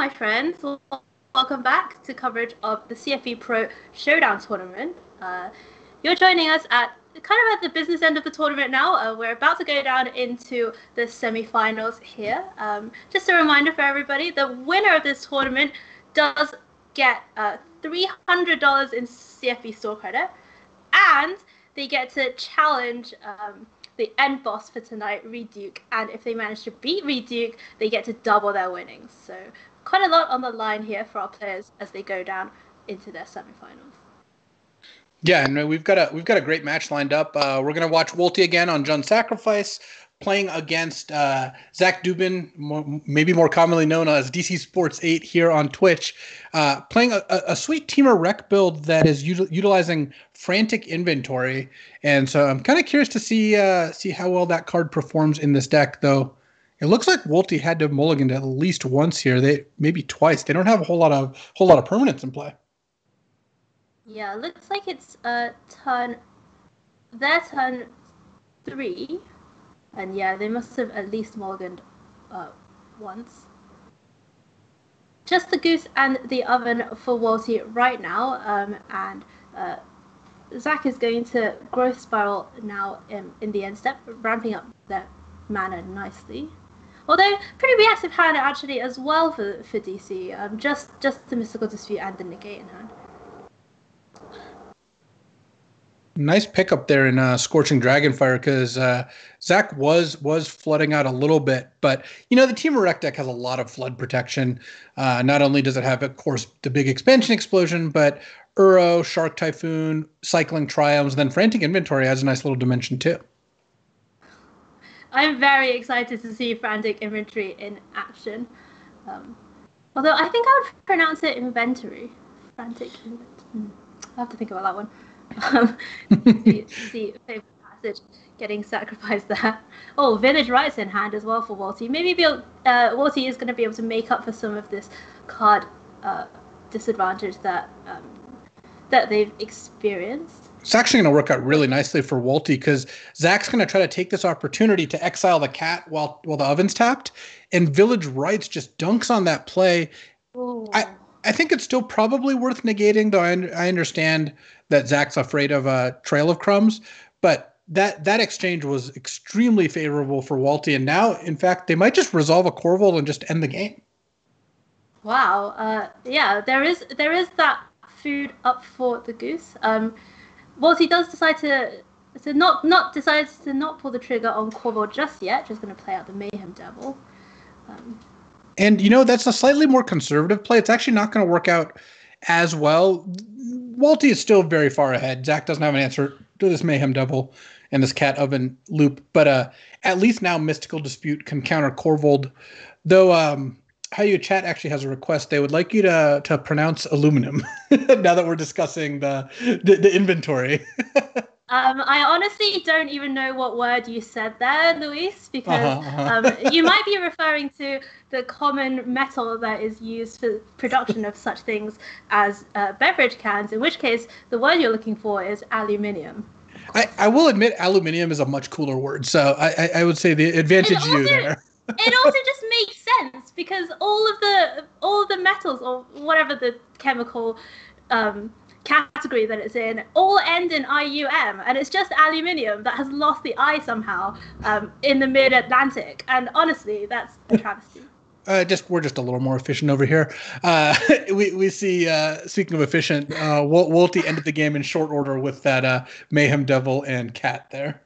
my friends. Welcome back to coverage of the CFE Pro Showdown Tournament. You're joining us at the business end of the tournament now. We're about to go down into the semi-finals here. Just a reminder for everybody, the winner of this tournament does get $300 in CFE store credit, and they get to challenge the end boss for tonight, Reduke, and if they manage to beat Reduke, they get to double their winnings. So quite a lot on the line here for our players as they go down into their semifinals. Yeah, and we've got a great match lined up. We're gonna watch Walty again on Jun Sacrifice, playing against Zach Dubin, maybe more commonly known as DC Sports 8 here on Twitch, playing a sweet Temur Rec build that is utilizing Frantic Inventory. And so I'm kind of curious to see how well that card performs in this deck, though. It looks like Walty had to mulligan at least once here, maybe twice. They don't have a whole lot of permanents in play. Yeah, looks like it's their turn 3, and yeah, they must have at least mulliganed once. Just the Goose and the Oven for Walty right now, and Zach is going to Growth Spiral now in the end step, ramping up their mana nicely. Although pretty reactive hand actually as well for DC, just the Mystical Dispute and the Negate in hand. Nice pickup there in Scorching Dragonfire, because Zach was flooding out a little bit. But, you know, the Temur Rec deck has a lot of flood protection. Not only does it have, of course, the big Expansion Explosion, but Uro, Shark Typhoon, Cycling Triumphs, then Frantic Inventory has a nice little dimension too. I'm very excited to see Frantic Inventory in action. Although I think I would pronounce it Inventory. Frantic Inventory. I'll have to think about that one. See Favorite Passage getting sacrificed there. Oh, Village Rights in hand as well for Walty. Maybe Walty is going to be able to make up for some of this card disadvantage that they've experienced. It's actually going to work out really nicely for Walty, because Zach's going to try to take this opportunity to exile the cat while the Oven's tapped, and Village Rights just dunks on that play. Ooh. I think it's still probably worth negating, though I understand that Zach's afraid of a Trail of Crumbs, but that exchange was extremely favorable for Walty, and now, in fact, they might just resolve a Corvold and just end the game. Wow. Yeah, there is that food up for the Goose. Walty does decide to not pull the trigger on Corvold just yet, just going to play out the Mayhem Devil. And, you know, that's a slightly more conservative play. It's actually not going to work out as well. Walty is still very far ahead. Zach doesn't have an answer to this Mayhem Devil and this Cat Oven loop. But at least now Mystical Dispute can counter Corvold. Though How You Chat actually has a request. They would like you to pronounce aluminum now that we're discussing the inventory. I honestly don't even know what word you said there, Luis, because you might be referring to the common metal that is used for production of such things as beverage cans, in which case the word you're looking for is aluminium. I will admit aluminium is a much cooler word, so I would say the advantage also, you there. It also just makes sense, because all of the metals, or whatever the chemical category that it's in, all end in IUM, and it's just aluminium that has lost the I somehow in the mid-Atlantic, and honestly that's a travesty. We're just a little more efficient over here. We see, speaking of efficient, Walty ended the game in short order with that Mayhem Devil and Cat there.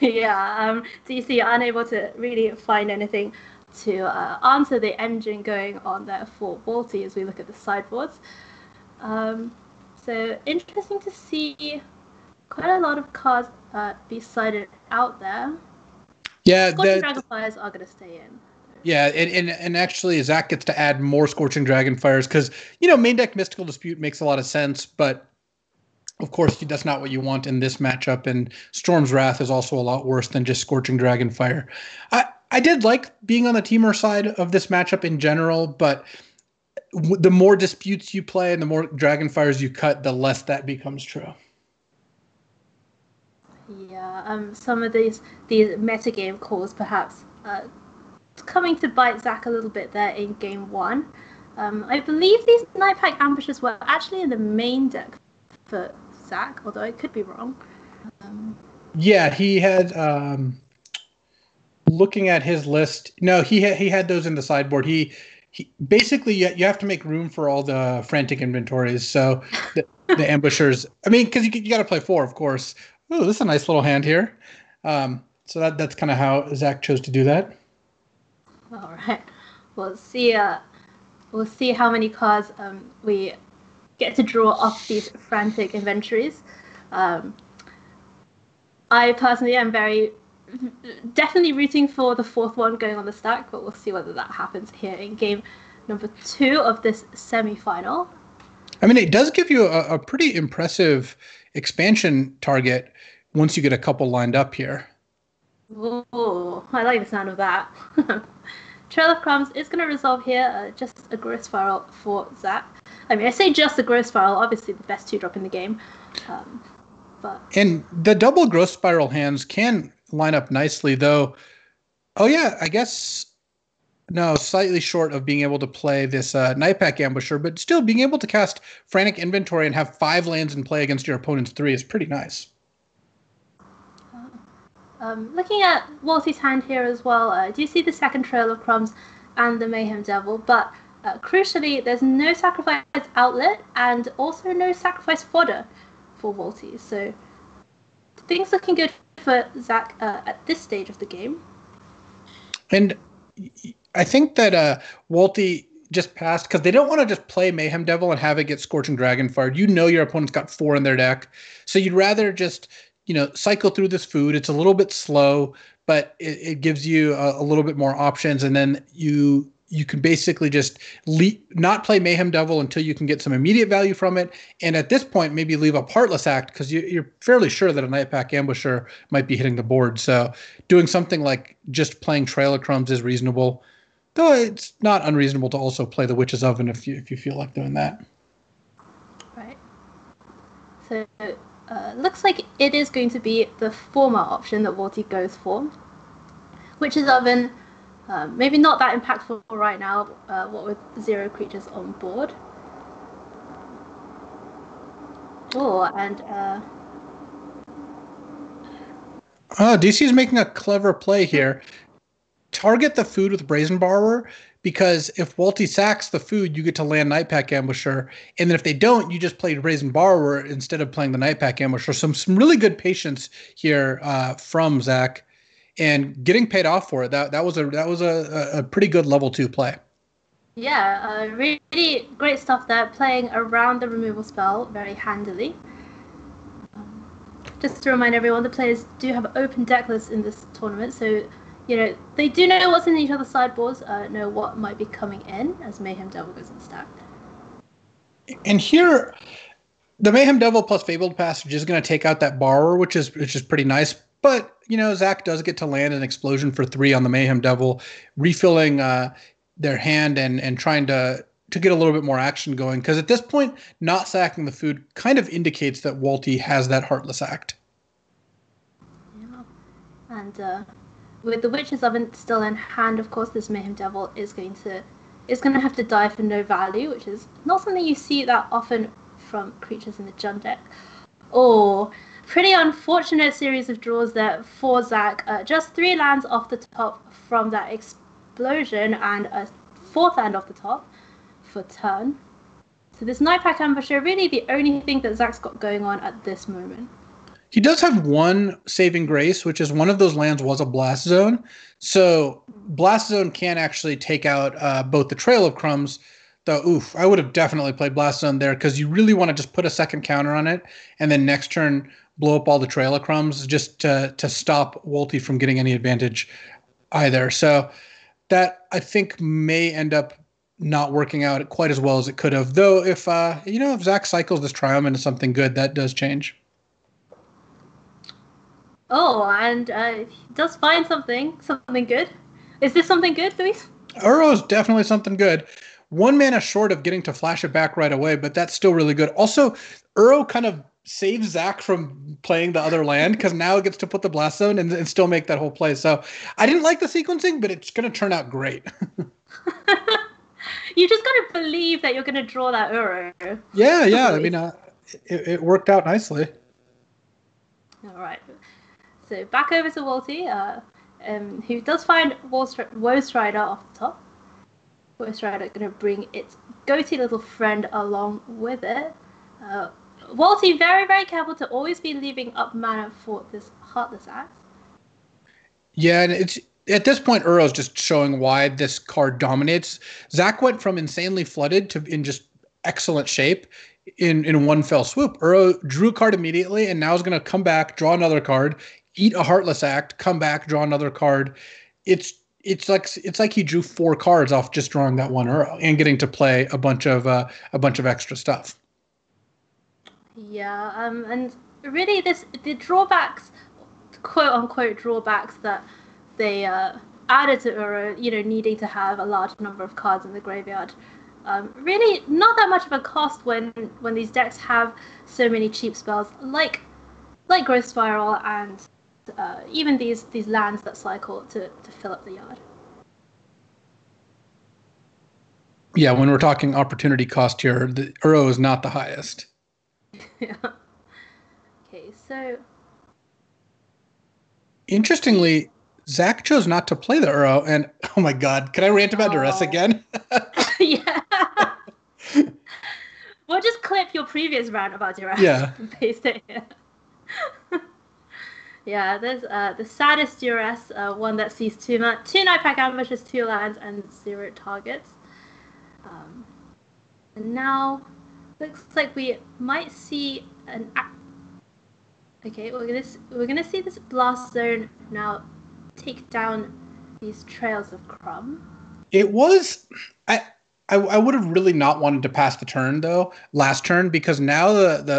Yeah, DC unable to really find anything to answer the engine going on there for Walty as we look at the sideboards. So interesting to see quite a lot of cards be sided out there. Yeah, Scorching Dragonfires are going to stay in. Yeah, and actually Zach gets to add more Scorching Dragonfires because, you know, main deck Mystical Dispute makes a lot of sense, but of course that's not what you want in this matchup, and Storm's Wrath is also a lot worse than just Scorching Dragonfire. I did like being on the Temur side of this matchup in general, but the more disputes you play and the more Dragonfires you cut, the less that becomes true. Yeah, some of these metagame calls perhaps coming to bite Zach a little bit there in game 1. I believe these Nightpack Ambushes were actually in the main deck for Zach, although I could be wrong. Yeah, he had... looking at his list... No, he had those in the sideboard. He basically, you have to make room for all the Frantic Inventories, so the Ambushers... I mean, because you got to play four, of course. Ooh, this is a nice little hand here. So that's kind of how Zach chose to do that. All right. We'll see how many cards we get to draw off these Frantic Inventories. I personally am definitely rooting for the fourth one going on the stack, but we'll see whether that happens here in game number 2 of this semi-final. I mean, it does give you a pretty impressive expansion target once you get a couple lined up here. Oh, I like the sound of that. Trail of Crumbs is going to resolve here, just a Growth Spiral for Zach. I mean, I say just a Growth Spiral, obviously the best 2-drop in the game. And the double Growth Spiral hands can line up nicely, though. Oh, yeah, I guess, no, slightly short of being able to play this Nightpack Ambusher, but still being able to cast Frantic Inventory and have 5 lands in play against your opponent's 3 is pretty nice. Looking at Walty's hand here as well, do you see the second Trail of Crumbs and the Mayhem Devil? But crucially, there's no sacrifice outlet and also no sacrifice fodder for Walty. So things looking good for Zach at this stage of the game. And I think that Walty just passed because they don't want to just play Mayhem Devil and have it get Scorching Dragonfire. You know your opponent's got 4 in their deck, so you'd rather just... cycle through this food. It's a little bit slow, but it gives you a little bit more options. And then you can basically just not play Mayhem Devil until you can get some immediate value from it. And at this point, maybe leave up Heartless Act because you're fairly sure that a Nightpack Ambusher might be hitting the board. So doing something like just playing Trail of Crumbs is reasonable, though it's not unreasonable to also play the Witch's Oven if you feel like doing that. Right. So... looks like it is going to be the former option that Walty goes for. Witch's Oven, maybe not that impactful right now, what with 0 creatures on board. Oh, and... DC is making a clever play here. Target the food with Brazen Borrower, because if Walty sacks the food, you get to land Nightpack Ambusher. And then if they don't, you just play Brazen Borrower instead of playing the Nightpack Ambusher. Some really good patience here from Zach, and getting paid off for it. That was a pretty good level 2 play. Yeah, really great stuff there. Playing around the removal spell very handily. Just to remind everyone, the players do have open deck lists in this tournament, so... they do know what's in each other's sideboards, know what might be coming in as Mayhem Devil goes in the stack. And here, the Mayhem Devil plus Fabled Passage is going to take out that Borrower, which is pretty nice. But, Zach does get to land an Explosion for 3 on the Mayhem Devil, refilling their hand and trying to get a little bit more action going. Because at this point, not sacking the food kind of indicates that Walty has that Heartless Act. Yeah. And... with the Witch's Oven still in hand, of course, this Mayhem Devil is going to have to die for no value, which is not something you see that often from creatures in the Jund deck. Oh, pretty unfortunate series of draws there for Zach. Just 3 lands off the top from that Explosion and a 4th land off the top for turn. So this Nightpack Ambusher really the only thing that Zach's got going on at this moment. He does have one saving grace, which is one of those lands was a Blast Zone. So Blast Zone can actually take out both the Trail of Crumbs, though, oof, I would have definitely played Blast Zone there because you really want to just put a second counter on it and then next turn blow up all the Trail of Crumbs just to stop Walty from getting any advantage either. So that, I think, may end up not working out quite as well as it could have. Though if Zach cycles this Triome into something good, that does change. Oh, and he does find something good. Is this something good, Luis? Uro is definitely something good. 1 mana short of getting to flash it back right away, but that's still really good. Also, Uro kind of saves Zach from playing the other land because now it gets to put the Blast Zone and still make that whole play. So I didn't like the sequencing, but it's going to turn out great. You just got to believe that you're going to draw that Uro. Yeah, yeah. I mean, it worked out nicely. All right. So back over to Walty, who does find Woe Strider off the top. Woe Strider going to bring its goatee little friend along with it. Walty, very, very careful to always be leaving up mana for this Heartless Act. Yeah, and it's at this point, Uro's just showing why this card dominates. Zach went from insanely flooded to in just excellent shape in one fell swoop. Uro drew a card immediately and now is going to come back, draw another card, eat a Heartless Act, come back, draw another card. It's like he drew four cards off just drawing that one Uro and getting to play a bunch of extra stuff. Yeah, and really, the drawbacks, quote unquote drawbacks that they added to Uro, you know, needing to have a large number of cards in the graveyard, really not that much of a cost when these decks have so many cheap spells like Growth Spiral and even these lands that cycle to fill up the yard. Yeah, when we're talking opportunity cost here, the Uro is not the highest. Yeah. Okay, so interestingly, Zach chose not to play the Uro, and oh my god, can I rant about Duress again? Yeah. We'll just clip your previous rant about Duress. Yeah. And paste it here. Yeah, there's the saddest Duress, one that sees two Nightpack Ambushes, two lands, and zero targets. And now looks like we might see an. Okay, we're gonna see this Blast Zone now take down these Trails of Crumbs. It was I would have really not wanted to pass the turn though last turn, because now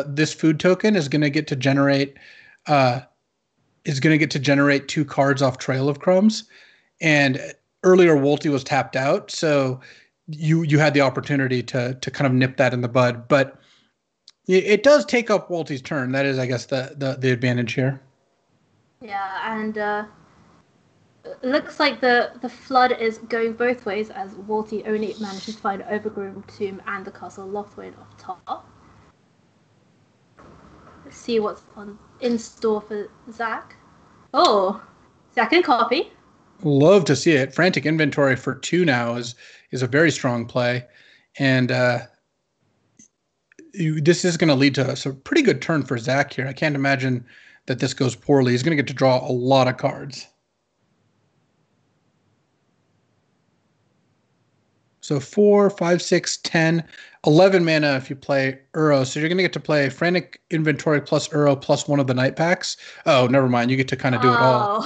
this food token is gonna get to generate two cards off Trail of Crumbs, and earlier Walty was tapped out, so. You had the opportunity to kind of nip that in the bud, but it does take up Walty's turn. That is, I guess, the advantage here. Yeah, and it looks like the flood is going both ways, as Walty only manages to find Overgrown Tomb and the Castle Lothwain off top. Let's see what's in store for Zach. Oh, second copy. Love to see it. Frantic Inventory for 2 now is a very strong play, and this is going to lead to a pretty good turn for Zach here. I can't imagine that this goes poorly. He's going to get to draw a lot of cards. So 4, 5, 6, 10, 11 mana if you play Uro. So you're going to get to play Frantic Inventory plus Uro plus one of the Night Packs. Oh, never mind. You get to kind of do it all.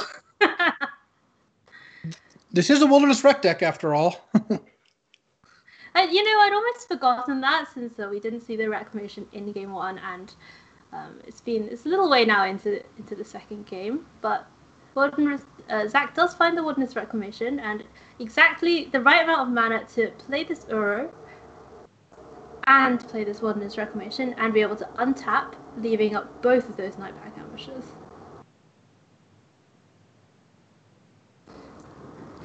This is a Wilderness Wreck deck, after all. I'd almost forgotten that, since we didn't see the Reclamation in Game 1, and it's a little way now into the second game. But Zach does find the Wilderness Reclamation, and exactly the right amount of mana to play this Uro and play this Wilderness Reclamation, and be able to untap, leaving up both of those Nightpack Ambushes.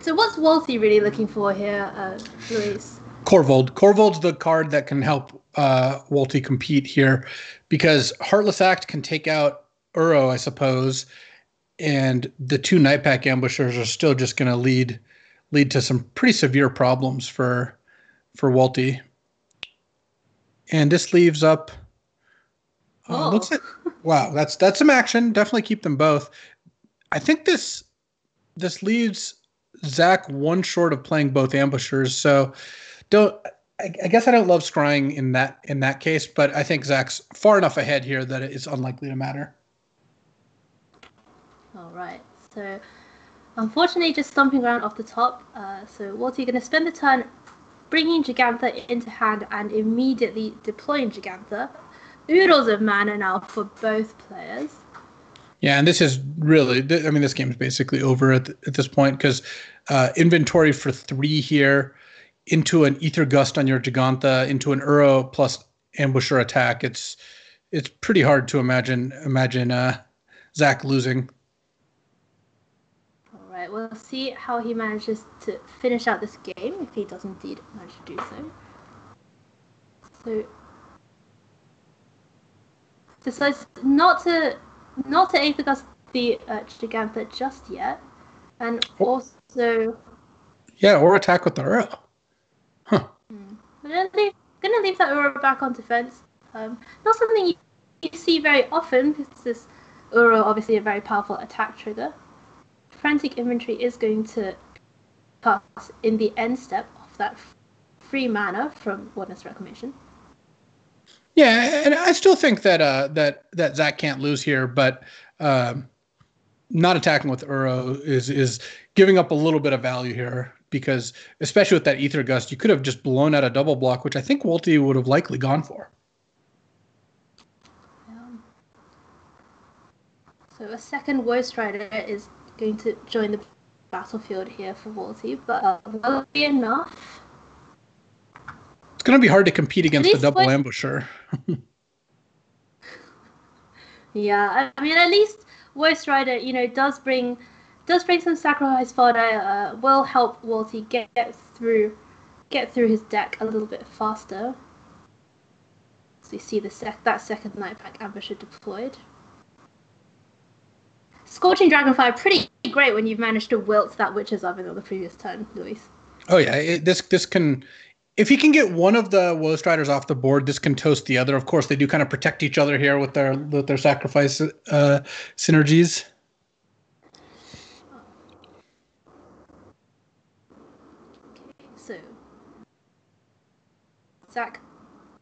So what's Walty really looking for here, Luis? Korvold. Korvold's the card that can help Walty compete here, because Heartless Act can take out Uro, I suppose, and the two Nightpack Ambushers are still just going to lead to some pretty severe problems for Walty. And this leaves up. Looks like, wow, that's some action. Definitely keep them both. I think this leaves Zach one short of playing both Ambushers, so I guess I don't love scrying in that case, but I think Zach's far enough ahead here that it's unlikely to matter. All right, so unfortunately just stomping around off the top, so Walty going to spend the turn bringing Gigantha into hand and immediately deploying Gigantha. Oodles of mana now for both players. Yeah, and this is really, I mean, this game is basically over at this point, because Inventory for 3 here, into an Aether Gust on your Gigantha, into an Uro plus Ambusher attack. It's pretty hard to imagine Zach losing. Alright, we'll see how he manages to finish out this game, if he does indeed manage to do so. So decides not to Aether Gust the Gigantha just yet, and also or attack with the Uro. Huh. Gonna leave that Uro back on defense. Not something you see very often, because this Uro obviously a very powerful attack trigger. Frantic Inventory is going to pass in the end step of that free mana from Witness Reclamation. Yeah, and I still think that that Zach can't lose here, but not attacking with Uro is giving up a little bit of value here, because especially with that Aether Gust, you could have just blown out a double block, which I think Walty would have likely gone for. So a second Woe Strider is going to join the battlefield here for Walty, but will it be enough? It's going to be hard to compete against the double ambusher. Yeah, I mean, at least Woe Strider, you know, does bring some sacrifice fodder. Will help Walty get through his deck a little bit faster. So you see the second Nightpack Ambusher deployed. Scorching Dragonfire, pretty great when you've managed to wilt that Witch's Oven on the previous turn, Luis. Oh yeah, this can. If he can get one of the Woe Striders off the board, this can toast the other. Of course, they do kind of protect each other here with their sacrifice synergies. Okay, so Zach,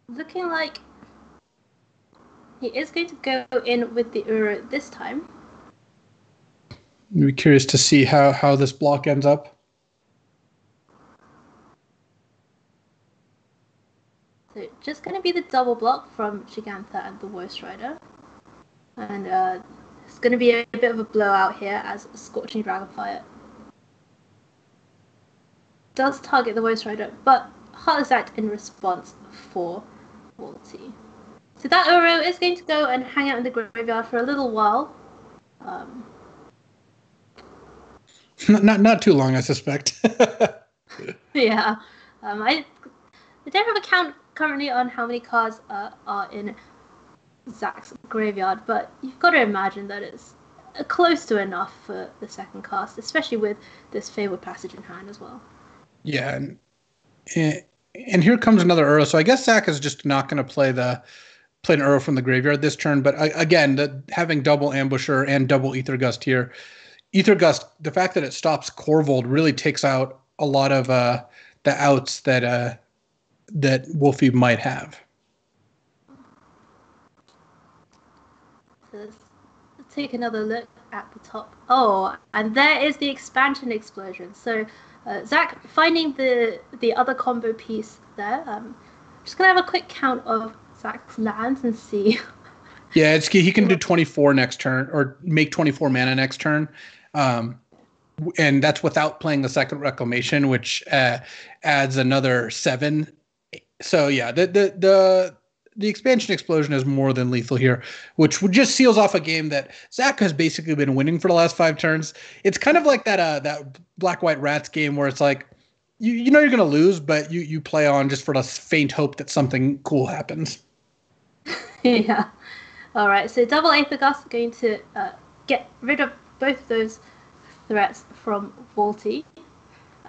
looking like he is going to go in with the Uro this time. I'd be curious to see how this block ends up. So just going to be the double block from Gigantha and the Woe Strider. And it's going to be a bit of a blowout here, as Scorching Dragonfire does target the Woe Strider, but Heartless Act in response for Walty. So that Uro is going to go and hang out in the graveyard for a little while. Not too long, I suspect. Yeah. I don't have a count currently on how many cards are in Zach's graveyard, but you've got to imagine that it's close to enough for the second cast, especially with this Fabled Passage in hand as well. Yeah, and here comes another Uro. So I guess Zach is just not going to play an Uro from the graveyard this turn. But again, having double Ambusher and double Aether Gust here, Aether Gust, the fact that it stops Korvold really takes out a lot of the outs that Wolfie might have. So let's take another look at the top. Oh, and there is the Expansion Explosion. So Zach finding the other combo piece there. Just gonna have a quick count of Zach's lands and see. Yeah, he can do 24 next turn, or make 24 mana next turn. And that's without playing the second Reclamation, which adds another 7. So yeah, the Expansion Explosion is more than lethal here, which just seals off a game that Zach has basically been winning for the last 5 turns. It's kind of like that Black-White Rats game where it's like you know you're going to lose, but you play on just for the faint hope that something cool happens. Yeah. All right. So double Aether Gust going to get rid of both of those threats from Walty.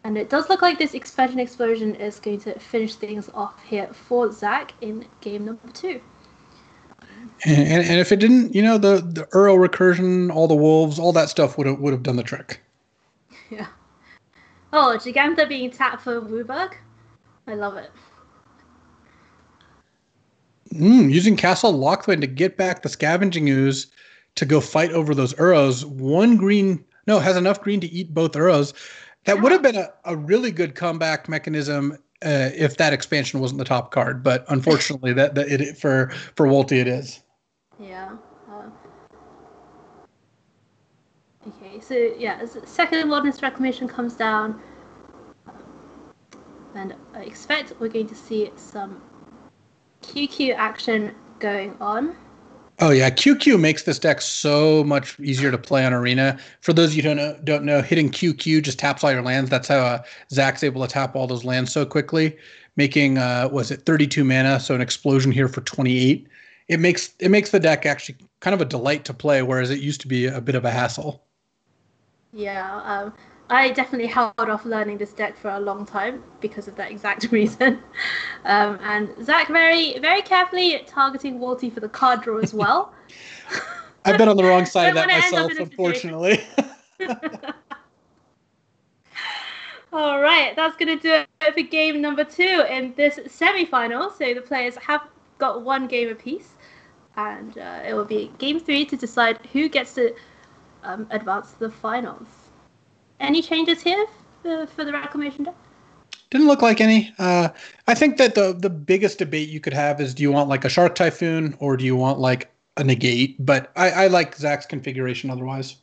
And it does look like this Expansion Explosion is going to finish things off here for Zach in game number 2. And if it didn't, you know, the Uro recursion, all the wolves, all that stuff would have done the trick. Yeah. Oh, Gigantha being tapped for Wooburg. I love it. Using Castle Lochthwain to get back the Scavenging Ooze to go fight over those Uros. Has enough green to eat both Uros. That would have been a really good comeback mechanism if that expansion wasn't the top card. But unfortunately, for Walty it is. Yeah. Okay, so yeah, second Wilderness Reclamation comes down. And I expect we're going to see some QQ action going on. Oh yeah, QQ makes this deck so much easier to play on Arena. For those of you who don't know, hitting QQ just taps all your lands. That's how Zach's able to tap all those lands so quickly, making 32 mana, so an explosion here for 28. It makes the deck actually kind of a delight to play, whereas it used to be a bit of a hassle. Yeah, I definitely held off learning this deck for a long time because of that exact reason. And Zach very, very carefully targeting Walty for the card draw as well. I've been on the wrong side of that myself, unfortunately. All right, that's going to do it for game number 2 in this semi-final. So the players have got one game apiece, and it will be game 3 to decide who gets to advance to the finals. Any changes here for the Reclamation deck? Didn't look like any. I think that the biggest debate you could have is, do you want like a Shark Typhoon or do you want like a Negate? But I like Zach's configuration otherwise.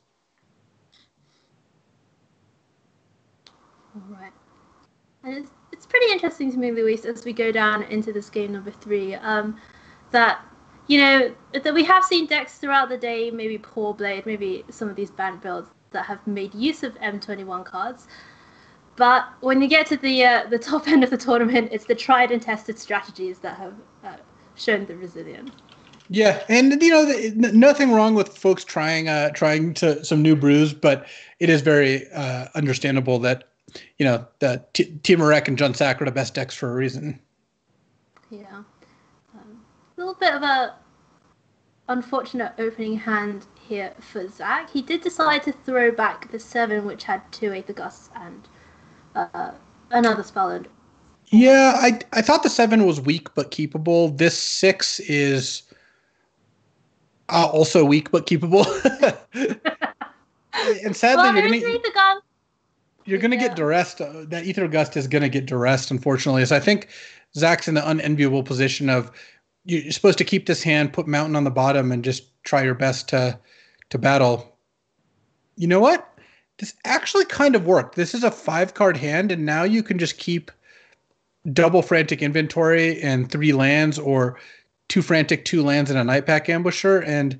All right. And it's pretty interesting to me, Luis, as we go down into this game number 3, that we have seen decks throughout the day, maybe Paw Blade, maybe some of these banned builds, that have made use of M21 cards, but when you get to the top end of the tournament, it's the tried and tested strategies that have shown the resilience. Yeah, and nothing wrong with folks trying some new brews, but it is very understandable that that Temur Rec and John Sack are the best decks for a reason. Yeah, a little bit of a unfortunate opening hand here for Zach. He did decide to throw back the 7, which had 2 Aether Gusts and another spell. And yeah, I thought the 7 was weak but keepable. This 6 is also weak but keepable. And sadly, well, you're going to get duressed. That Aether Gust is going to get duressed, unfortunately. So I think Zach's in the unenviable position of, you're supposed to keep this hand, put Mountain on the bottom, and just try your best to battle. You know what? This actually kind of worked. This is a 5-card hand, and now you can just keep double Frantic Inventory and 3 lands, or 2 Frantic, 2 lands, and a Nightpack Ambusher. And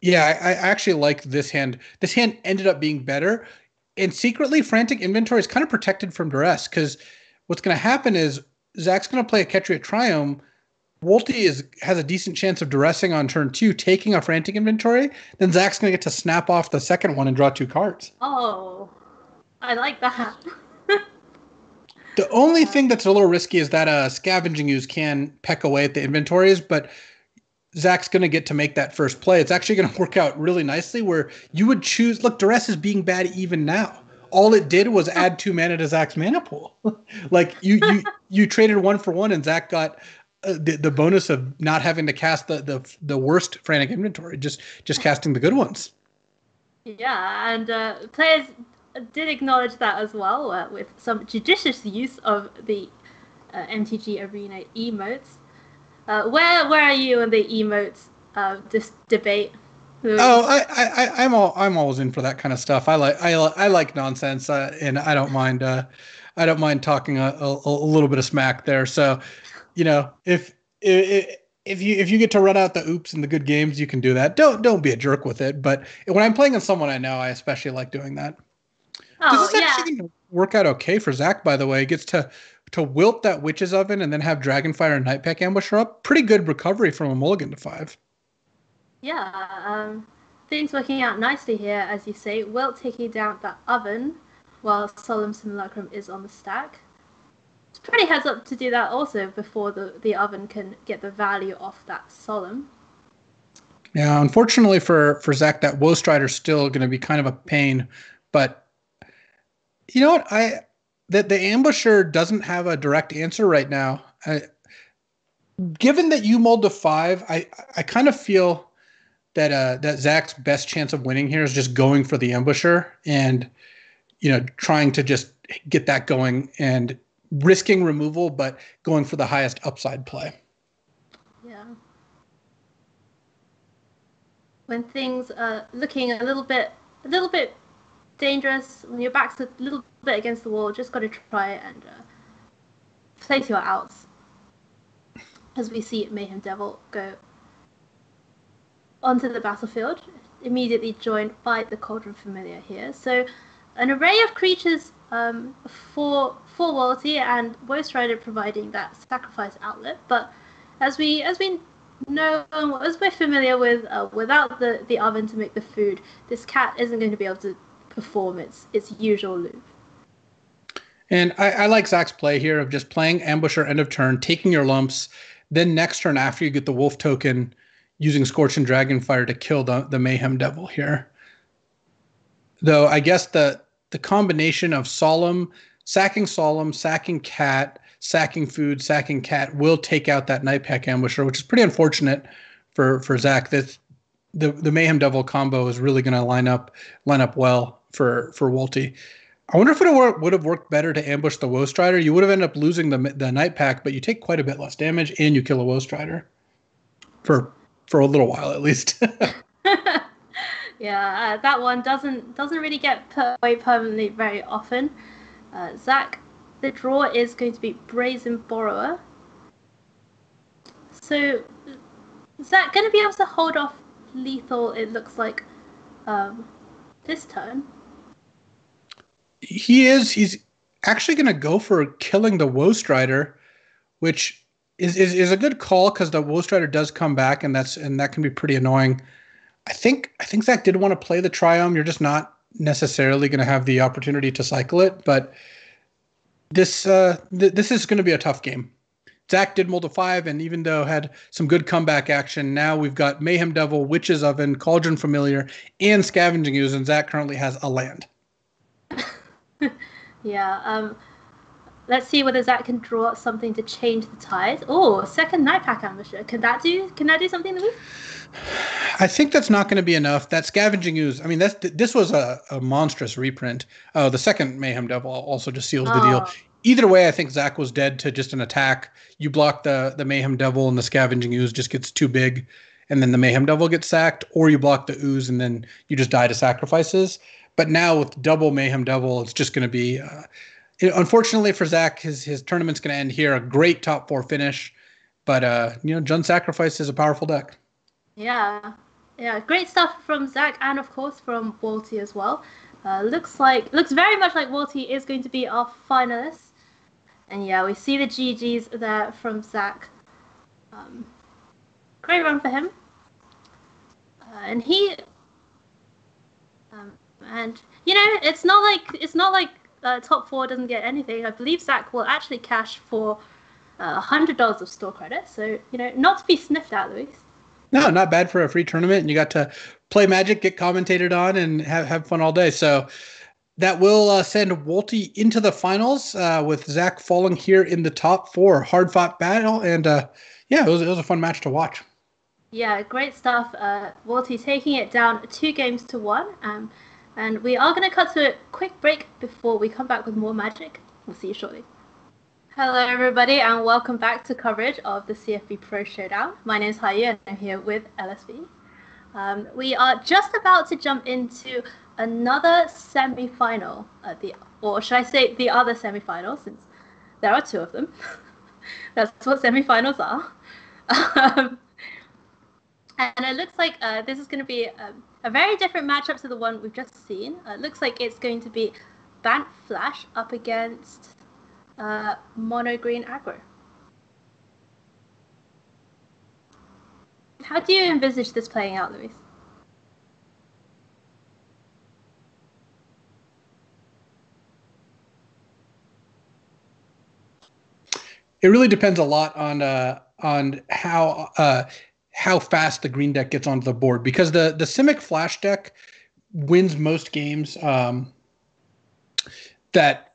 yeah, I actually like this hand. This hand ended up being better. And secretly, Frantic Inventory is kind of protected from duress, because what's going to happen is Zach's going to play a Ketria Triome. Walty has a decent chance of duressing on turn 2, taking a Frantic Inventory. Then Zach's going to get to snap off the second one and draw 2 cards. Oh, I like that. The only thing that's a little risky is that Scavenging Ooze can peck away at the inventories, but Zach's going to get to make that first play. It's actually going to work out really nicely where you would choose... Look, duress is being bad even now. All it did was add 2 mana to Zach's mana pool. Like, you traded 1 for 1 and Zach got... The bonus of not having to cast the worst Frantic Inventory, just casting the good ones. Yeah, and players did acknowledge that as well, with some judicious use of the MTG Arena emotes. Where are you in the emotes this debate? Oh, I'm always in for that kind of stuff. I like nonsense, and I don't mind. I don't mind talking a little bit of smack there. So. If you get to run out the oops and the good games, you can do that. Don't be a jerk with it. But when I'm playing on someone I know, I especially like doing that. Oh, this is actually going to work out okay for Zach, by the way. He gets to wilt that Witch's Oven and then have Dragonfire and Nightpack Ambusher up. Pretty good recovery from a mulligan to 5. Yeah, things working out nicely here, as you say. Wilt taking down that oven while Solemn Simulacrum is on the stack. Pretty heads up to do that also before the oven can get the value off that Solemn. Yeah, unfortunately for Zach, that Woe Strider is still going to be kind of a pain. But you know what? The Ambusher doesn't have a direct answer right now. Given that you mulled to 5, I kind of feel that that Zach's best chance of winning here is just going for the Ambusher and trying to just get that going and risking removal, but going for the highest upside play. Yeah. When things are looking a little bit dangerous, when your back's a little bit against the wall, just got to try and play to your outs. As we see Mayhem Devil go onto the battlefield, immediately joined by the Cauldron Familiar here. So an array of creatures for Walty and Woe Strider providing that sacrifice outlet. But as we know, as we're familiar with, without the oven to make the food, this cat isn't going to be able to perform its usual loop. And I like Zach's play here of just playing Ambusher end of turn, taking your lumps, then next turn after you get the wolf token, using Scorching Dragonfire to kill the Mayhem Devil here. Though I guess the combination of Solemn, sacking cat, sacking food, sacking cat will take out that Nightpack Ambusher, which is pretty unfortunate for Zach. That the Mayhem Devil combo is really going to line up well for Walty. I wonder if it would have worked better to ambush the Woe Strider. You would have ended up losing the Night Pack, but you take quite a bit less damage and you kill a Woe Strider for a little while at least. Yeah, that one doesn't really get put away permanently very often. Zach, the draw is going to be Brazen Borrower. So Zach going to be able to hold off lethal, it looks like, this turn. He's actually going to go for killing the Woe Strider, which is a good call because the Woe Strider does come back, and that can be pretty annoying. I think Zach did want to play the Triome. You're just not necessarily going to have the opportunity to cycle it, but this is going to be a tough game. Zach did mull to 5, and even though had some good comeback action, now we've got Mayhem Devil, Witch's Oven, Cauldron Familiar, and Scavenging Ooze, and Zach currently has a land. Yeah, let's see whether Zach can draw something to change the tide. Oh, second Nightpack Ambusher. Can that do something to me? I think that's not going to be enough. That Scavenging Ooze, I mean, this was a monstrous reprint. The second Mayhem Devil also just seals the deal. Either way, I think Zach was dead to just an attack. You block the Mayhem Devil and the Scavenging Ooze just gets too big, and then the Mayhem Devil gets sacked, or you block the Ooze and then you just die to sacrifices. But now with double Mayhem Devil, it's just going to be, unfortunately for Zach, his tournament's going to end here. A great top 4 finish, but Jund Sacrifice is a powerful deck. Yeah, great stuff from Zach and of course from Walty as well. Looks very much like Walty is going to be our finalist, and yeah, we see the GGs there from Zach. Great run for him, and he. And it's not like top 4 doesn't get anything. I believe Zach will actually cash for $100 of store credit. So not to be sniffed at, Luis. No, not bad for a free tournament, and you got to play Magic, get commentated on, and have fun all day. So that will send Walty into the finals with Zach falling here in the top 4. Hard fought battle, and it was a fun match to watch. Yeah, great stuff. Walty taking it down 2 games to 1. And we are going to cut to a quick break before we come back with more Magic. We'll see you shortly. Hello, everybody, and welcome back to coverage of the CFB Pro Showdown. My name is Hayu, and I'm here with LSB. We are just about to jump into another semi-final, or should I say the other semi-final, since there are 2 of them. That's what semi-finals are. And it looks like this is going to be... a very different matchup to the one we've just seen. It looks like it's going to be Bant Flash up against Mono Green Aggro. How do you envisage this playing out, Luis? It really depends a lot on how fast the green deck gets onto the board, because the Simic Flash deck wins most games that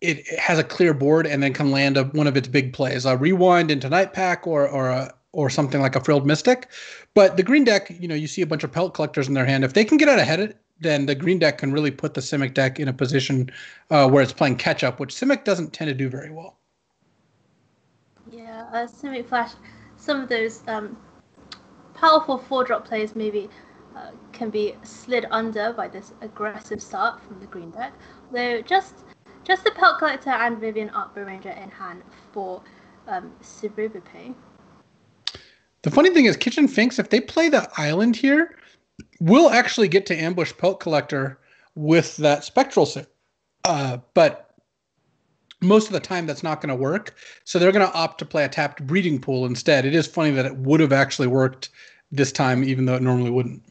it has a clear board and then can land one of its big plays, a Rewind into Nightpack or something like a Frilled Mystic. But the green deck, you see a bunch of Pelt Collectors in their hand. If they can get out ahead of it, then the green deck can really put the Simic deck in a position where it's playing catch up, which Simic doesn't tend to do very well. Yeah, Simic Flash, some of those... powerful 4-drop plays maybe can be slid under by this aggressive start from the green deck. Though just the Pelt Collector and Vivian Arc Ranger in hand for Cerubipe. The funny thing is, Kitchen Finks, if they play the island here, will actually get to ambush Pelt Collector with that Spectral Suit. But most of the time, that's not going to work. So they're going to opt to play a tapped Breeding Pool instead. It is funny that it would have actually worked this time, even though it normally wouldn't.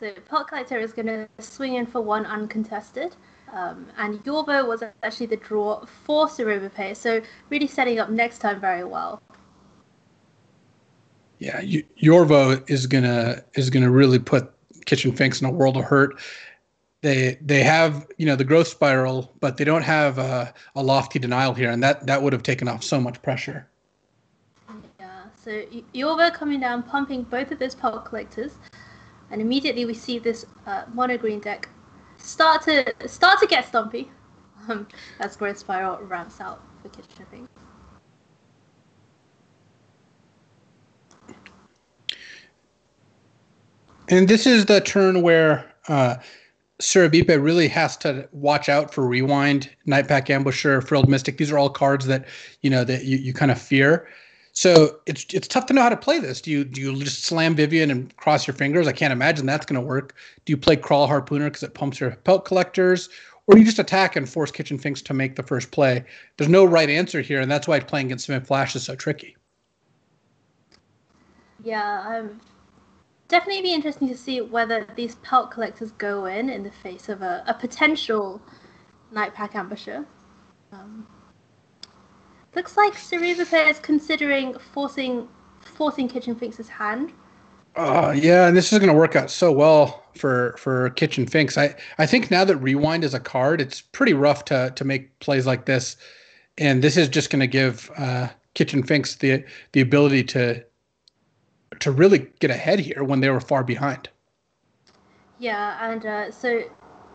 So Pelt Collector is going to swing in for one uncontested. And Yorvo was actually the draw for Suruba Pay, so really setting up next time very well. Yeah, Yorvo is gonna really put Kitchen Finks in a world of hurt. They have, you know, the Growth Spiral, but they don't have a Lofty Denial here, and that would have taken off so much pressure. Yeah, so Yorvo coming down, pumping both of those Pelt Collectors, and immediately we see this mono green deck start to get stumpy. As Growth Spiral ramps out for Kitchen Finks. And this is the turn where Surabipa really has to watch out for Rewind, Nightpack Ambusher, Frilled Mystic. These are all cards that you kind of fear. So it's tough to know how to play this. Do you just slam Vivian and cross your fingers? I can't imagine that's going to work. Do you play Crawl Harpooner because it pumps your Pelt Collectors? Or you just attack and force Kitchen Finks to make the first play? There's no right answer here, and that's why playing against Bant Flash is so tricky. Yeah, definitely be interesting to see whether these Pelt Collectors go in the face of a potential Nightpack Ambusher. Looks like Cerevipa is considering forcing Kitchen Finks' hand. Yeah, and this is going to work out so well for Kitchen Finks. I think now that Rewind is a card, it's pretty rough to make plays like this. And this is just going to give Kitchen Finks the ability to really get ahead here when they were far behind. Yeah, and so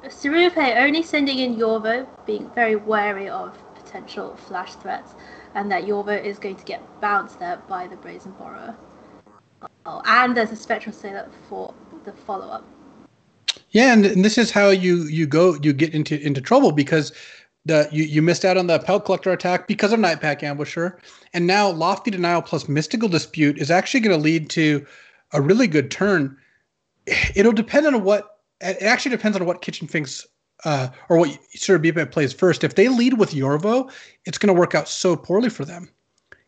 Surupe only sending in Yorvo, being very wary of potential flash threats, and that Yorvo is going to get bounced there by the Brazen Borrower. Oh, and there's a Spectral Sailor for the follow-up. Yeah, and this is how you get into trouble, because you missed out on the Pelt Collector attack because of Nightpack Ambusher, and now Lofty Denial plus Mystical Dispute is actually going to lead to a really good turn. It actually depends on what Kitchen Finks or what Surabipa plays first. If they lead with Yorvo, it's going to work out so poorly for them,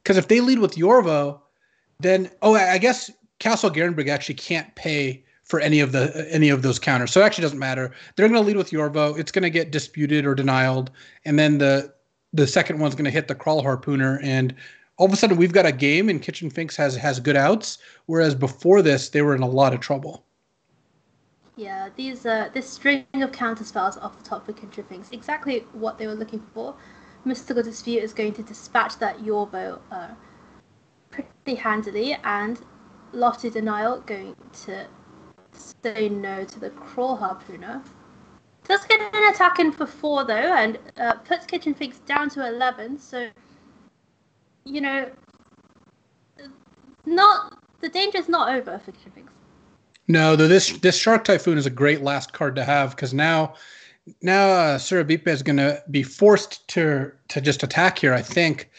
because if they lead with Yorvo, then I guess Castle Garenbrig actually can't pay for any of those counters. So it actually doesn't matter. They're going to lead with Yorvo. It's going to get disputed or denialed. And then the second one's going to hit the Crawl Harpooner. And all of a sudden, we've got a game, and Kitchen Finks has good outs, whereas before this, they were in a lot of trouble. Yeah, this string of counterspells off the top for Kitchen Finks, exactly what they were looking for. Mystical Dispute is going to dispatch that Yorvo pretty handily, and Lofty Denial going to say no to the Crawl Harpooner. Does get an attack in for 4 though, and puts Kitchen Finks down to 11. So, the danger's not over for Kitchen Finks. No, though this Shark Typhoon is a great last card to have, because now Surabipa is going to be forced to just attack here, I think.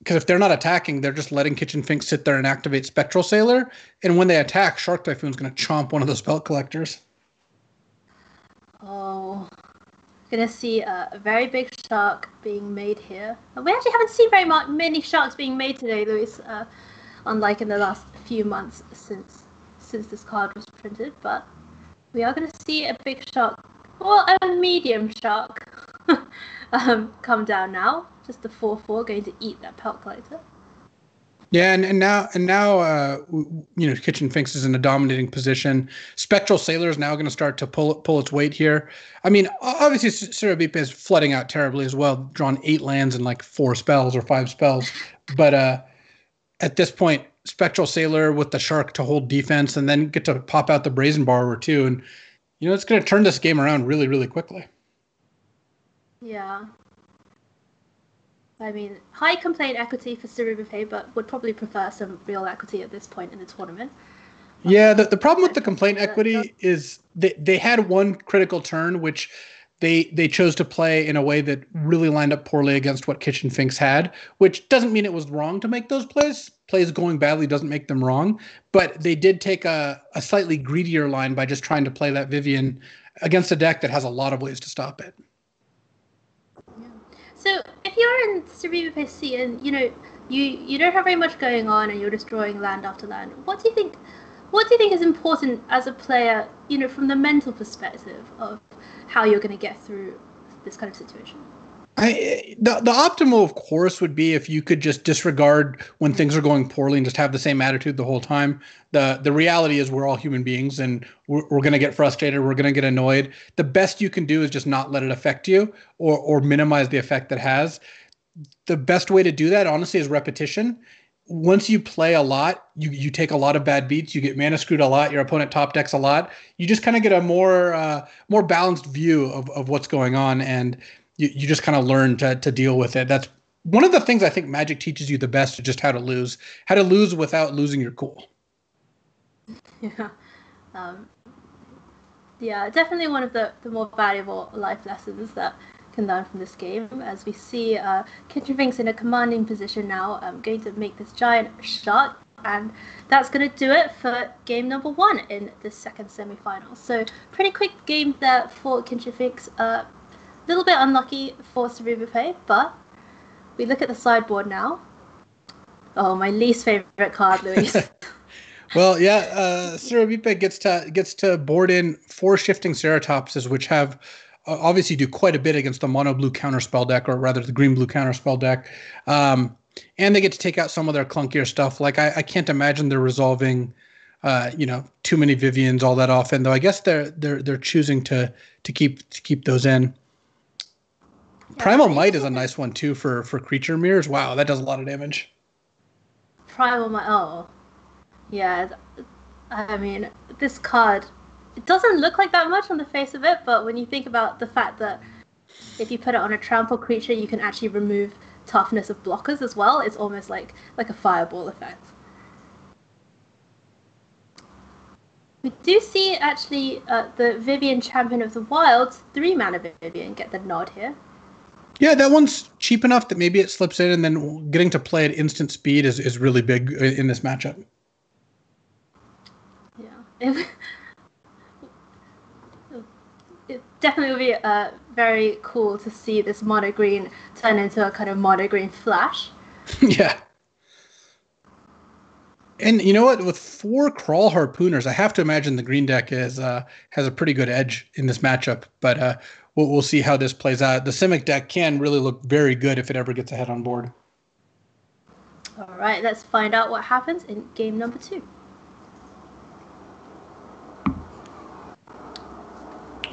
Because if they're not attacking, they're just letting Kitchen Finks sit there and activate Spectral Sailor. And when they attack, Shark Typhoon's going to chomp one of those Pelt Collectors. Oh, going to see a very big shark being made here. We actually haven't seen very many sharks being made today, Luis, unlike in the last few months since this card was printed. But we are going to see a big shark, or a medium shark, come down now. Just the 4/4 going to eat that Pelt Collector. Yeah, and now Kitchen Finks is in a dominating position. Spectral Sailor is now going to start to pull its weight here. I mean, obviously Surabipa is flooding out terribly as well. Drawn 8 lands and like 4 spells or 5 spells, but at this point, Spectral Sailor with the Shark to hold defense, and then get to pop out the Brazen Borrower too, and it's going to turn this game around really, really quickly. Yeah. I mean, high complaint equity for Surubipe, but would probably prefer some real equity at this point in the tournament. Yeah, the problem with the complaint equity is they had one critical turn, which They chose to play in a way that really lined up poorly against what Kitchen Finks had, which doesn't mean it was wrong to make those plays. Plays going badly doesn't make them wrong. But they did take a slightly greedier line by just trying to play that Vivian against a deck that has a lot of ways to stop it. Yeah. So if you're in Cerebral PC and you don't have very much going on and you're destroying land after land, what do you think is important as a player, from the mental perspective of how you're going to get through this kind of situation? The optimal, of course, would be if you could just disregard when things are going poorly and just have the same attitude the whole time. The reality is we're all human beings and we're going to get frustrated. We're going to get annoyed. The best you can do is just not let it affect you or minimize the effect that has. The best way to do that, honestly, is repetition. Once you play a lot, you take a lot of bad beats, you get mana screwed a lot, your opponent top decks a lot, you just kind of get a more balanced view of what's going on, and you just kind of learn to deal with it. That's one of the things I think Magic teaches you the best, is just how to lose without losing your cool. Yeah. Yeah, definitely one of the more valuable life lessons that can learn from this game, as we see Kitchen Finks in a commanding position now. I'm going to make this giant shot, and that's going to do it for game number one in the second semi-final. So pretty quick game there for Kitchen Finks. A little bit unlucky for Cerebral, but we look at the sideboard now. Oh, my least favorite card, Luis. Well, yeah, Cerebral gets to board in 4 Shifting Ceratopses, which have obviously do quite a bit against the mono-blue counterspell deck, or rather the green-blue counterspell deck. And they get to take out some of their clunkier stuff. Like, I can't imagine they're resolving, too many Vivians all that often, though I guess they're choosing to keep those in. Yeah, Primal Might is a nice one, too, for creature mirrors. Wow, that does a lot of damage. Primal Might, oh. Yeah, I mean, this card, it doesn't look like that much on the face of it, but when you think about the fact that if you put it on a trample creature, you can actually remove toughness of blockers as well, it's almost like a fireball effect. We do see, actually, the Vivian Champion of the Wilds, 3-mana Vivian, get the nod here. Yeah, that one's cheap enough that maybe it slips in, and then getting to play at instant speed is really big in this matchup. Yeah. It definitely would be very cool to see this mono green turn into a kind of mono green Flash. Yeah. And you know what? With 4 Crawl Harpooners, I have to imagine the green deck has a pretty good edge in this matchup. But we'll see how this plays out. The Simic deck can really look very good if it ever gets ahead on board. All right, let's find out what happens in game number 2.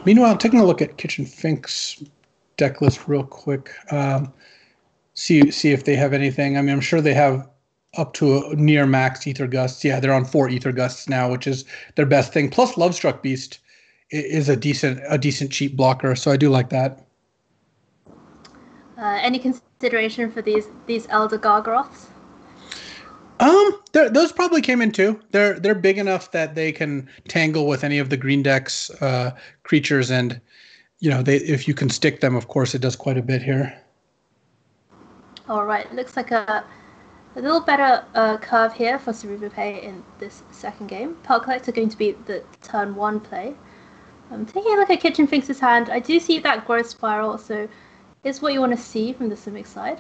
Meanwhile, taking a look at Kitchen Finks' deck list real quick. See if they have anything. I mean, I'm sure they have up to near max Aether Gusts. Yeah, they're on 4 Aether Gusts now, which is their best thing. Plus, Lovestruck Beast is a decent cheap blocker, so I do like that. Any consideration for these Elder Gargaroths? Those probably came in too. They're big enough that they can tangle with any of the green deck's creatures, and if you can stick them, of course, it does quite a bit here. All right, looks like a little better curve here for Cerebral in this second game. Pelt Collector going to be the turn 1 play. Taking a look at Kitchen Finks' hand, I do see that Growth Spiral, so it's what you want to see from the Simic side.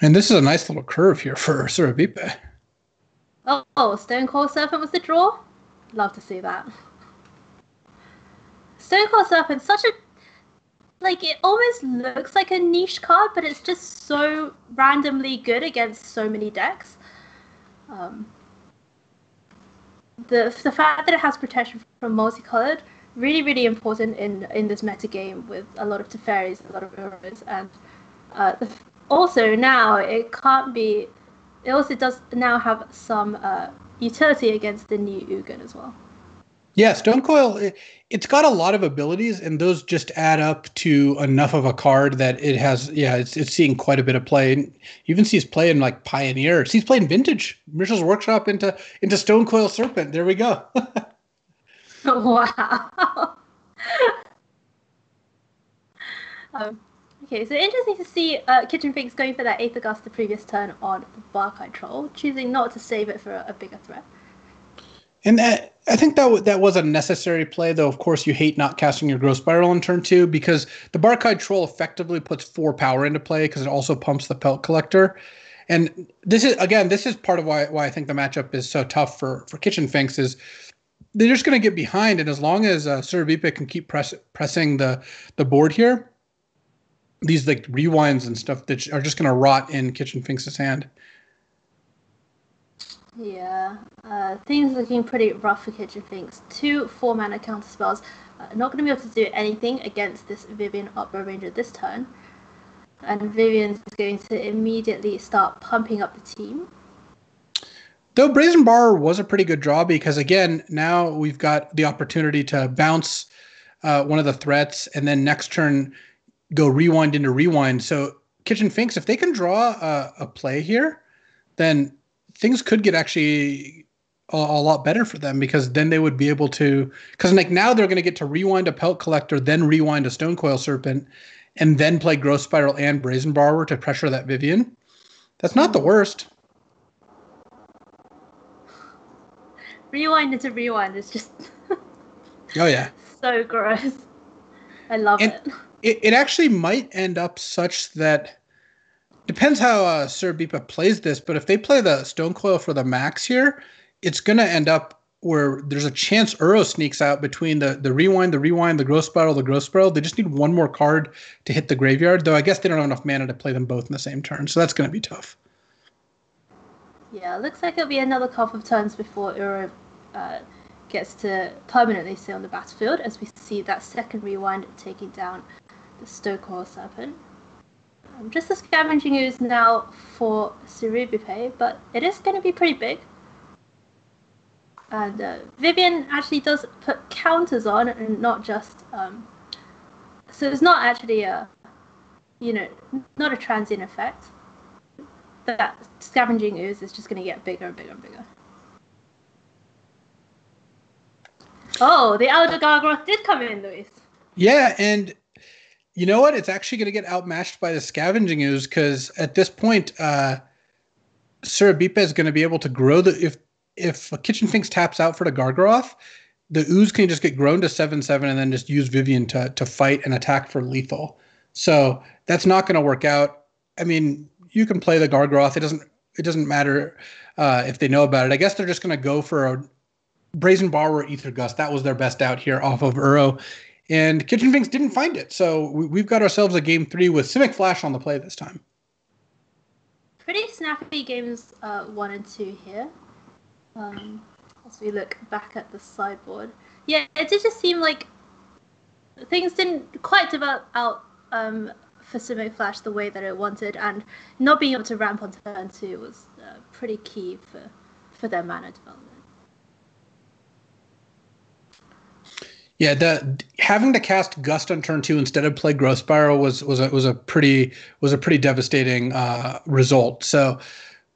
And this is a nice little curve here for Cerebral. Oh, Stone Coil Serpent was the draw? Love to see that. Stone Coil Serpent, such a... it almost looks like a niche card, but it's just so randomly good against so many decks. The fact that it has protection from multicolored, really, really important in this metagame with a lot of Teferis, a lot of Uros, and also now it can't be... It also does now have some utility against the new Ugin as well. Yeah, Stone Coil, it's got a lot of abilities, and those just add up to enough of a card that it has, it's seeing quite a bit of play. And you even see it's playing Pioneer. He's playing Vintage. Miracle's Workshop into Stone Coil Serpent. There we go. Wow. Okay, so interesting to see Kitchen Finks going for that Aether Gust the previous turn on the Barkite Troll, choosing not to save it for a bigger threat. And that, I think that was a necessary play, though. Of course, you hate not casting your Growth Spiral on turn two because the Barkite Troll effectively puts 4 power into play because it also pumps the Pelt Collector. And this is, again, this is part of why I think the matchup is so tough for Kitchen Finks is they're just going to get behind. And as long as Surabipa can keep pressing the board here, these like rewinds and stuff that are just going to rot in Kitchen Finks' hand. Yeah, things looking pretty rough for Kitchen Finks. 2 4-mana counter spells. Not going to be able to do anything against this Vivian Opera Ranger this turn. And Vivian's going to immediately start pumping up the team. Though Brazen Borrower was a pretty good draw because, again, now we've got the opportunity to bounce one of the threats and then next turn go rewind into rewind. So Kitchen Finks, if they can draw a play here, then things could get actually a lot better for them because then they would be able to... Because like now they're going to get to rewind a Pelt Collector, then rewind a Stone Coil Serpent, and then play Growth Spiral and Brazen Borrower to pressure that Vivian. That's not the worst. Rewind into rewind is just... Oh, yeah. So gross. I love it. It actually might end up such that... Depends how Surabipa plays this, but if they play the Stone Coil for the max here, it's going to end up where there's a chance Uro sneaks out between the Rewind, the Rewind, the Growth Spiral, the Growth Spiral. They just need one more card to hit the graveyard, though I guess they don't have enough mana to play them both in the same turn, so that's going to be tough. Yeah, looks like it'll be another couple of turns before Uro gets to permanently stay on the battlefield, as we see that second Rewind taking down the Stone Coil Serpent. Just a Scavenging Ooze now for Surabipa, but it is going to be pretty big. And Vivian actually does put counters on, and not just... so it's not actually a, you know, not a transient effect. That Scavenging Ooze is just going to get bigger and bigger and bigger. Oh, the Elder Gargaroth did come in, Luis. Yeah, and... You know what? It's actually going to get outmatched by the Scavenging Ooze because at this point, Surabipa is going to be able to grow the... If Kitchen Finks taps out for the Gargaroth, the Ooze can just get grown to 7/7 and then just use Vivian to fight and attack for lethal. So that's not going to work out. I mean, you can play the Gargaroth. It doesn't matter if they know about it. I guess they're just going to go for a Brazen Borrower Aether Gust. That was their best out here off of Uro. And Kitchen Finks didn't find it, so we've got ourselves a Game 3 with Simic Flash on the play this time. Pretty snappy Games 1 and 2 here, as we look back at the sideboard. Yeah, it did just seem like things didn't quite develop out for Simic Flash the way that it wanted, and not being able to ramp on turn 2 was pretty key for their mana development. Yeah, having to cast Gust on turn 2 instead of play Growth Spiral was a pretty devastating result. So,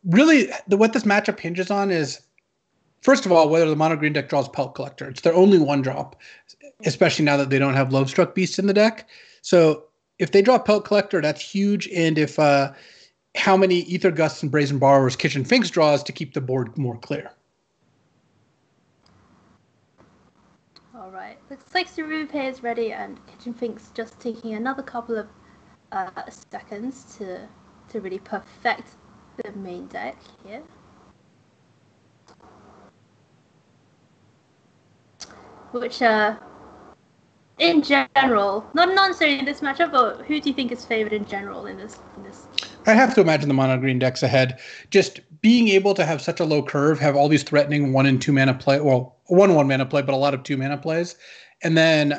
really, what this matchup hinges on is, first of all, whether the mono green deck draws Pelt Collector. It's their only one drop, especially now that they don't have Lovestruck Beast in the deck. So, if they draw Pelt Collector, that's huge. And if how many Aether Gusts and Brazen Borrowers Kitchen Finks draws to keep the board more clear. Right. Looks like Surabipa is ready, and Kitchen Finks just taking another couple of seconds to really perfect the main deck here. Which, in general, not necessarily in this matchup, but who do you think is favored in general in this? I have to imagine the mono green decks ahead. Just being able to have such a low curve, have all these threatening 1 and 2 mana play, well, 1 1-mana play, but a lot of 2 mana plays, and then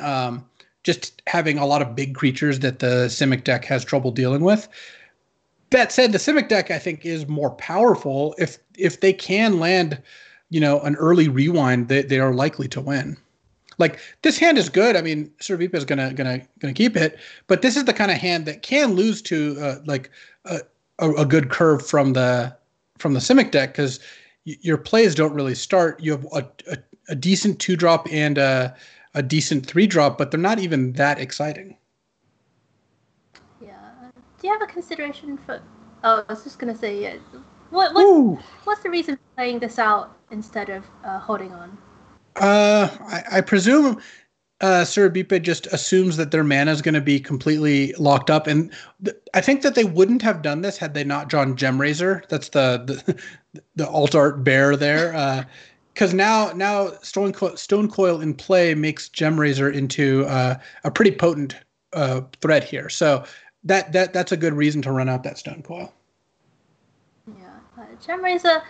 just having a lot of big creatures that the Simic deck has trouble dealing with. That said, the Simic deck I think is more powerful. If they can land, you know, an early rewind, they are likely to win. Like, this hand is good. I mean, Surabipa is gonna keep it, but this is the kind of hand that can lose to like a good curve from the Simic deck because your plays don't really start. You have a decent 2-drop and a decent 3-drop, but they're not even that exciting. Do you have a consideration for... Oh, I was just going to say, yeah. What's the reason for playing this out instead of holding on? I presume Surabhipa just assumes that their mana is going to be completely locked up. And I think that they wouldn't have done this had they not drawn Gemrazer. That's the alt art bear there. Because now Stone Coil in play makes Gemrazer into a pretty potent threat here. So that's a good reason to run out that Stone Coil. Yeah, Gemrazer,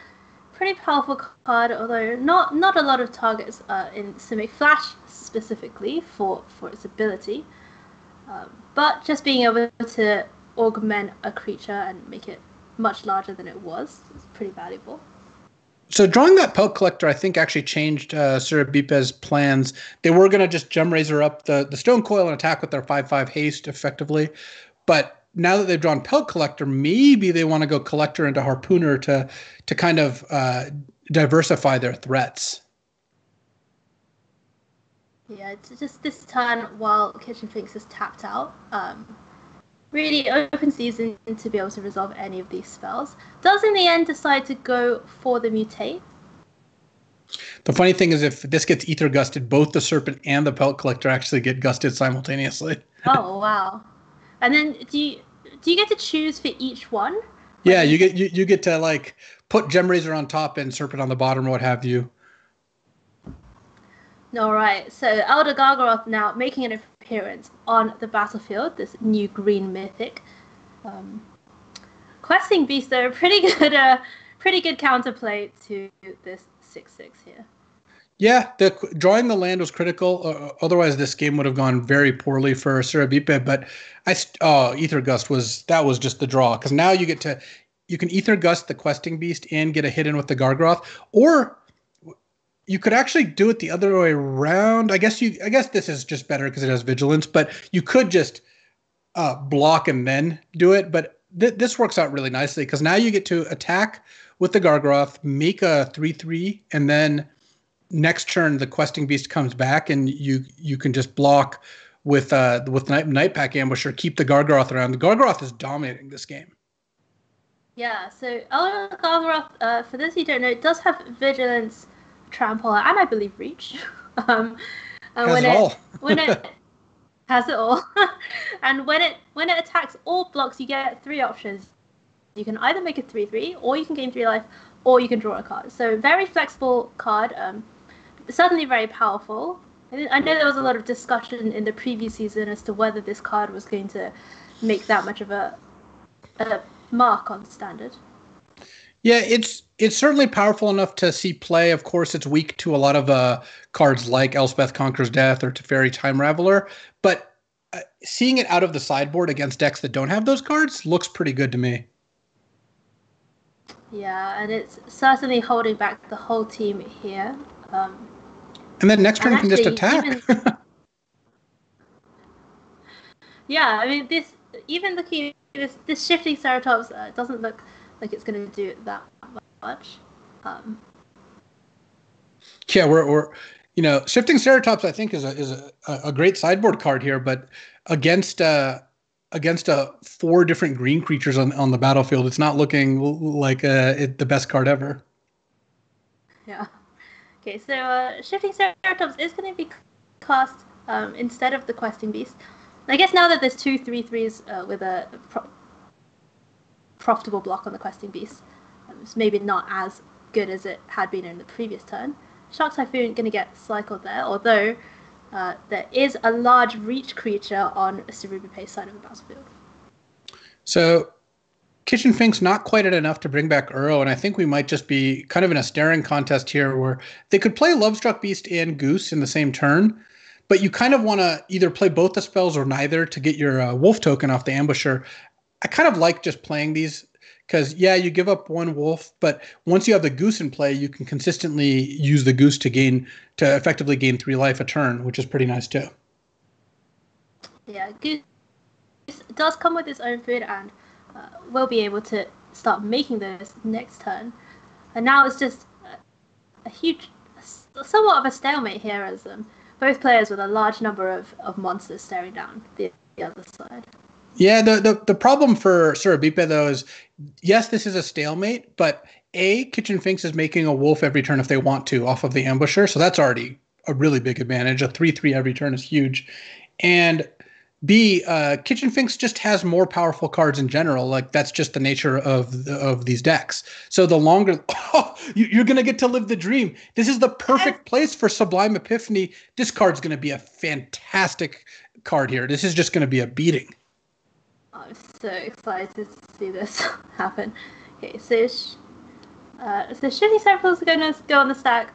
pretty powerful card, although not a lot of targets in Simic Flash specifically for its ability. But just being able to augment a creature and make it much larger than it was is pretty valuable. So drawing that Pelt Collector, I think, actually changed Surabhipa's plans. They were going to just Gemrazer up the Stone Coil and attack with their 5/5 haste, effectively. But now that they've drawn Pelt Collector, maybe they want to go Collector into Harpooner to kind of diversify their threats. Yeah, it's just this turn, while Kitchen Finks is tapped out, really open season to be able to resolve any of these spells. Does in the end decide to go for the mutate? The funny thing is, if this gets Aether Gusted, both the Serpent and the Pelt Collector actually get gusted simultaneously. Oh wow! And then do you get to choose for each one? Yeah, you get to like put Gemrazer on top and Serpent on the bottom, or what have you. All right, so Elder Gargaroth now making an appearance on the battlefield, this new green mythic. Questing Beast, though, pretty good counterplay to this 6/6 here. Yeah, drawing the land was critical. Otherwise, this game would have gone very poorly for Surabhipa. But Aether Gust was just the draw, because now you can Aether Gust the Questing Beast and get a hit in with the Gargaroth, or you could actually do it the other way around. I guess this is just better because it has vigilance, but you could just block and then do it. But this works out really nicely because now you get to attack with the Gargaroth, make a 3/3, and then next turn the Questing Beast comes back and you can just block with Nightpack Ambusher, keep the Gargaroth around. The Gargaroth is dominating this game. Yeah, so Elder Gargaroth, for those who don't know, it does have vigilance, trample, and I believe reach. And when it has it all. And when it attacks all blocks, you get three options. You can either make a 3/3, or you can gain 3 life, or you can draw a card. So very flexible card, certainly very powerful. I know there was a lot of discussion in the previous season as to whether this card was going to make that much of a mark on standard. Yeah, it's certainly powerful enough to see play. Of course, it's weak to a lot of cards like Elspeth Conquers Death or Teferi Time Raveler, but seeing it out of the sideboard against decks that don't have those cards looks pretty good to me. Yeah, and it's certainly holding back the whole team here. And then next turn you can just attack. Yeah, I mean, this Shifting Ceratops doesn't look like it's going to do that much. Yeah, we're you know, Shifting Ceratops, I think, is a great sideboard card here, but against 4 different green creatures on the battlefield, it's not looking like the best card ever. Yeah. Okay, so Shifting Ceratops is going to be cast instead of the Questing Beast. I guess now that there's two 3/3s with a profitable block on the Questing Beast, it's maybe not as good as it had been in the previous turn. Shark Typhoon going to get cycled there, although there is a large reach creature on Surabhipa's side of the battlefield. So Kitchen Finks not quite at enough to bring back Uro, and I think we might just be kind of in a staring contest here where they could play Lovestruck Beast and Goose in the same turn, but you kind of want to either play both the spells or neither to get your wolf token off the Ambusher. I kind of like just playing these because, yeah, you give up one wolf, but once you have the Goose in play, you can consistently use the Goose to effectively gain 3 life a turn, which is pretty nice too. Yeah, Goose does come with its own food and will be able to start making those next turn. And now it's just a huge, somewhat of a stalemate here as both players with a large number of monsters staring down the other side. Yeah, the problem for Surabipa, though, is, yes, this is a stalemate, but A, Kitchen Finks is making a wolf every turn if they want to off of the Ambusher, so that's already a really big advantage. A 3-3 every turn is huge. And B, Kitchen Finks just has more powerful cards in general. Like, that's just the nature of these decks. So the longer you're going to get to live the dream. This is the perfect place for Sublime Epiphany. This card's going to be a fantastic card here. This is just going to be a beating. I'm so excited to see this happen. Okay, so Shiny Samples are going to go on the stack.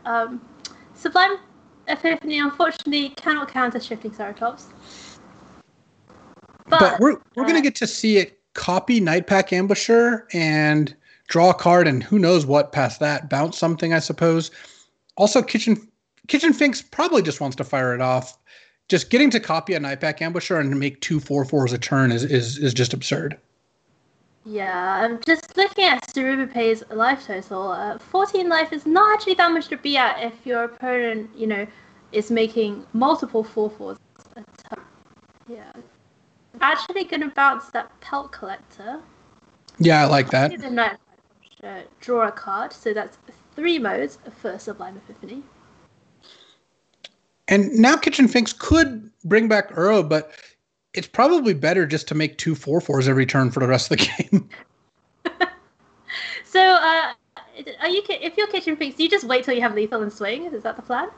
Sublime Epiphany, unfortunately, cannot counter Shifting Ceratops. But we're going to get to see it copy Nightpack Ambusher and draw a card and who knows what past that. Bounce something, I suppose. Also, Kitchen Finks probably just wants to fire it off. Just getting to copy a Nightpack Ambusher and make 2/4/4s a turn is just absurd. Yeah, I'm just looking at Surubipe's life total. 14 life is not actually that much to be at if your opponent, you know, is making multiple 4/4s a turn. Yeah. Actually going to bounce that Pelt Collector. Yeah, I like that. Draw a card, so that's 3 modes for Sublime Epiphany. And now Kitchen Finks could bring back Uro, but it's probably better just to make 2/4/4s every turn for the rest of the game. So, if you're Kitchen Finks, do you just wait till you have lethal and swing? Is that the plan?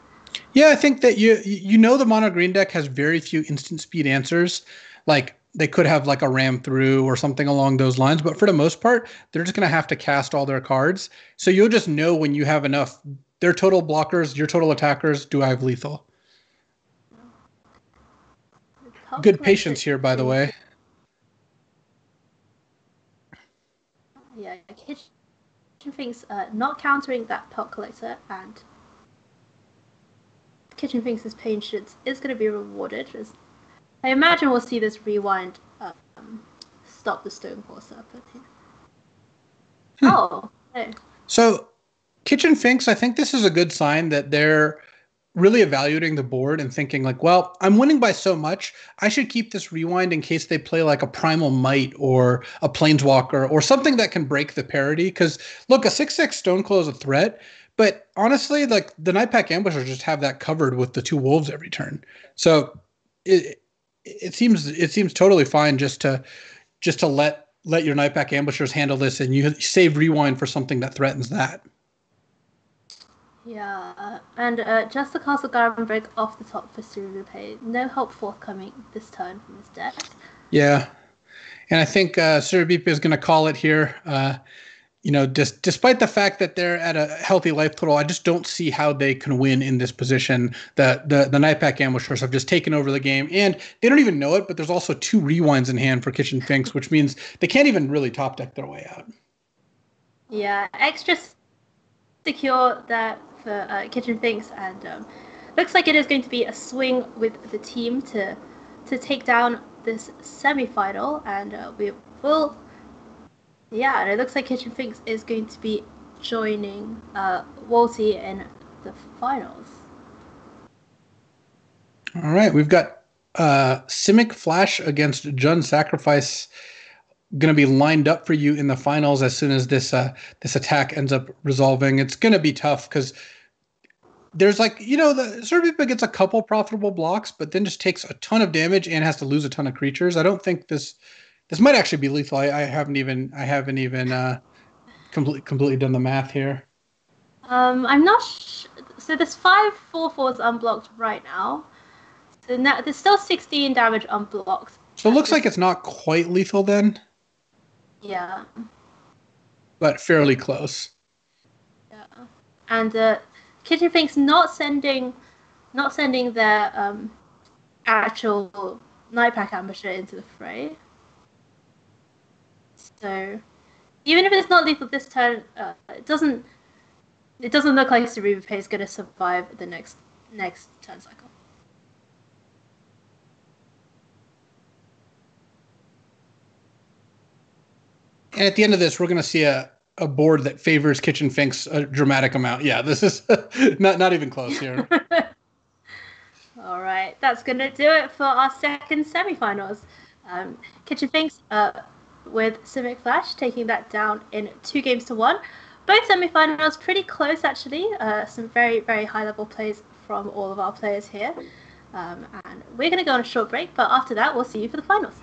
Yeah, I think that you know the mono green deck has very few instant speed answers. Like, they could have like a ram through or something along those lines, but for the most part, they're just going to have to cast all their cards. So you'll just know when you have enough. Their total blockers, your total attackers. Do I have lethal? Good patience here, by the way. Yeah, Kitchen Finks not countering that Pelt Collector and Kitchen Finks' patience is going to be rewarded. I imagine we'll see this Rewind stop the Stone Coil Serpent here. Oh, no. So Kitchen Finks, I think this is a good sign that they're really evaluating the board and thinking like, well, I'm winning by so much. I should keep this Rewind in case they play like a Primal Might or a Planeswalker or something that can break the parity. Because look, a 6/6 Stone Coil is a threat. But honestly, like, the Nightpack Ambushers just have that covered with the 2 wolves every turn. So it seems totally fine just to let your Nightpack Ambushers handle this, and you save Rewind for something that threatens that. Yeah, and just the Castle Garden break off the top for Surubipe. No help forthcoming this turn from his deck. Yeah, and I think Surubipe is going to call it here. You know, despite the fact that they're at a healthy life total, I just don't see how they can win in this position. The Nightpack Ambushers have just taken over the game, and they don't even know it, but there's also 2 Rewinds in hand for Kitchen Finks, which means they can't even really top deck their way out. Yeah, extra secure that for Kitchen Finks, and looks like it is going to be a swing with the team to take down this semi-final, and we will... Yeah, and it looks like Kitchen Finks is going to be joining Walty in the finals. All right, we've got Simic Flash against Jun Sacrifice going to be lined up for you in the finals as soon as this attack ends up resolving. It's going to be tough because there's like, you know, the Surubipe gets a couple profitable blocks, but then just takes a ton of damage and has to lose a ton of creatures. I don't think this might actually be lethal. I haven't even completely done the math here. I'm not. So there's 5 4/4s unblocked right now. So now there's still 16 damage unblocked. So it looks like it's not quite lethal then. Yeah. But fairly close. Yeah, and Kitchen Finks not sending their actual Nightpack Ambusher into the fray. So, even if it's not lethal this turn, it doesn't look like Surubipe is going to survive the next turn cycle. And at the end of this, we're going to see a board that favors Kitchen Finks a dramatic amount. Yeah, this is not even close here. All right, that's going to do it for our second semifinals. Kitchen Finks with Simic Flash, taking that down in 2 games to 1. Both semi-finals pretty close, actually. Some very, very high-level plays from all of our players here. And we're going to go on a short break, but after that, we'll see you for the finals.